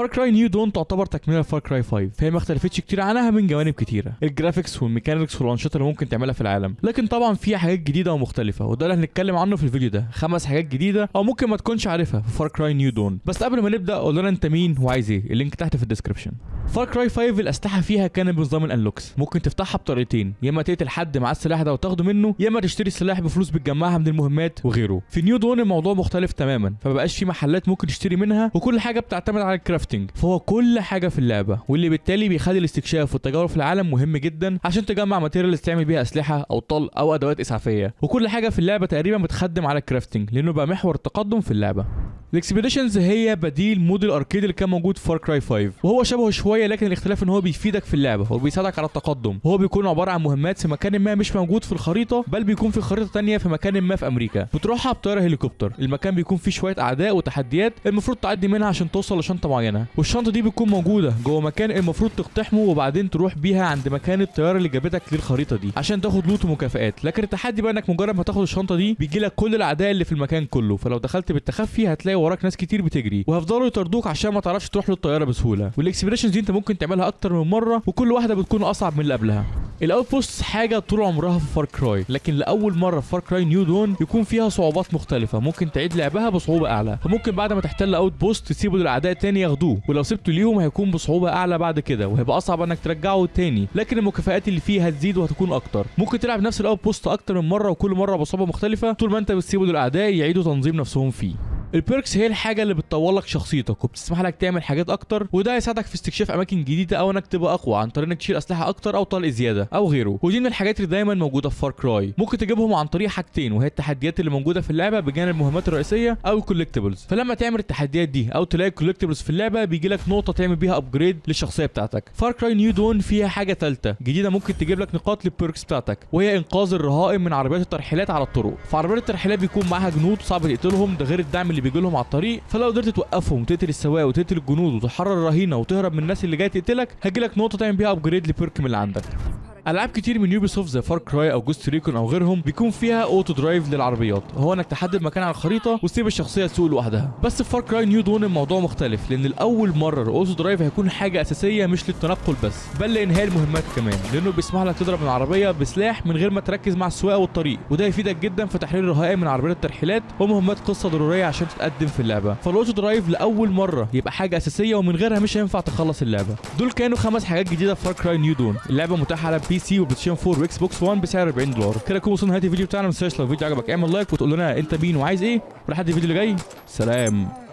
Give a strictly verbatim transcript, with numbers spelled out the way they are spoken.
فار كراي نيو دون تعتبر تكمله لفار كراي خمسة، فهي ما اختلفتش كتير عنها من جوانب كتيره، الجرافيكس والميكانكس والانشطه اللي ممكن تعملها في العالم، لكن طبعا فيها حاجات جديده ومختلفه وده اللي هنتكلم عنه في الفيديو ده، خمس حاجات جديده او ممكن ما تكونش عارفها في فار كراي نيو دون. بس قبل ما نبدا قول لنا انت مين وعايز ايه، اللينك تحت في الديسكربشن. فار كراي خمسة الاسلحه فيها كان بنظام الانلوكس، ممكن تفتحها بطريقتين، يا اما تقتل حد مع السلاح ده وتاخده منه، يا اما تشتري السلاح بفلوس بتجمعها من المهمات وغيره. في نيو دون الموضوع مختلف تماما، فمبقاش في محلات ممكن تشتري منها وكل حاجه بتعتمد على الكرافتنج، فهو كل حاجه في اللعبه، واللي بالتالي بيخلي الاستكشاف والتجارب في العالم مهم جدا عشان تجمع ماتيريالز تعمل بيها اسلحه او طلق او ادوات اسعافيه، وكل حاجه في اللعبه تقريبا بتخدم على الكرافتنج لانه بقى محور التقدم في اللعبه. الاكسبيديشنز هي بديل مود الاركيد اللي كان موجود في فار كراي خمسة، وهو شبهه شويه لكن الاختلاف ان هو بيفيدك في اللعبه وبيساعدك على التقدم، وهو بيكون عباره عن مهمات في مكان ما مش موجود في الخريطه بل بيكون في خريطه ثانيه في مكان ما في امريكا، بتروحها بطياره هليكوبتر، المكان بيكون فيه شويه اعداء وتحديات المفروض تعدي منها عشان توصل لشنطه معينه، والشنطه دي بتكون موجوده جوه مكان المفروض تقتحمه وبعدين تروح بيها عند مكان الطياره اللي جابتك للخريطه دي عشان تاخد لوت ومكافئات، لكن التحدي بقى انك مجرد ما تاخد الشنطه دي بيجي لك كل الاعداء اللي في المكان كله، فلو دخلت بالتخفي هتلاقي وراك ناس كتير بتجري وهيفضلوا يطردوك عشان ما تعرفش تروح للطياره بسهوله، والاكسبيديشنز دي انت ممكن تعملها اكتر من مره وكل واحده بتكون اصعب من اللي قبلها. الاوت بوست حاجه طول عمرها في فار كراي، لكن لاول مره في فار كراي نيو دون يكون فيها صعوبات مختلفه ممكن تعيد لعبها بصعوبه اعلى، فممكن بعد ما تحتل اوت بوست تسيبه للاعداء تاني ياخدوه، ولو سبته ليهم هيكون بصعوبه اعلى بعد كده وهيبقى اصعب انك ترجعه تاني، لكن المكافئات اللي فيه هتزيد وهتكون اكتر، ممكن تلعب نفس الاوت بوست اكتر من مره وكل مره بصعوبه مختلفه طول ما انت بتسيبه للاعداء يعيدوا تنظيم نفسهم فيه. البيركس هي الحاجه اللي بتطور لك شخصيتك وبتسمح لك تعمل حاجات اكتر، وده هيساعدك في استكشاف اماكن جديده او انك تبقى اقوى عن طريق انك تشيل اسلحه اكتر او طلق زياده او غيره، ودي من الحاجات اللي دايما موجوده في فار كراي، ممكن تجيبهم عن طريق حاجتين وهي التحديات اللي موجوده في اللعبه بجانب المهمات الرئيسيه او الكولكتبلز، فلما تعمل التحديات دي او تلاقي الكولكتبلز في اللعبه بيجي لك نقطه تعمل بيها ابجريد للشخصيه بتاعتك. فار كراي نيو دون فيها حاجه ثالثه جديده ممكن تجيب لك نقاط للبيركس بتاعتك، وهي انقاذ الرهائن من عربيات الترحيلات على الطرق، فعربيات الترحيلات بيكون معاها جنود صعب تقتلهم ده غير الدعم اللي بيجي لهم على الطريق، فلو قدرت توقفهم وتقتل السواق وتقتل الجنود وتحرر الرهينه وتهرب من الناس اللي جايه تقتلك هيجي لك نقطه تعمل بيها ابجريد لبيرك من اللي عندك. العاب كتير من يوبي سوفت زي فار كراي او جوست ريكون او غيرهم بيكون فيها اوتو درايف للعربيات، هو انك تحدد مكان على الخريطه وتسيب الشخصيه تسوق لوحدها، بس في فار كراي نيو دون الموضوع مختلف لان لاول مره الاوتو درايف هيكون حاجه اساسيه مش للتنقل بس بل لانهاء المهمات كمان، لانه بيسمح لك تضرب العربيه بسلاح من غير ما تركز مع السواقه والطريق، وده هيفيدك جدا في تحرير الرهائن من عربيات الترحيلات ومهمات قصه ضروريه عشان تتقدم في اللعبه، فالاوتو درايف لاول مره يبقى حاجه اساسيه ومن غيرها مش هينفع تخلص اللعبه. دول كانوا خمس حاجات جديده في فار كراي نيو دون، اللعبه متاحه على بي سي وبلايستيشن فور واكس بوكس وان بسعر أربعين دولار. كده نكون وصلنا لنهايه الفيديو بتاعنا، ما تنساش لو الفيديو عجبك اعمل لايك وتقول لنا انت مين وعايز ايه، ولحد الفيديو اللي جاي سلام.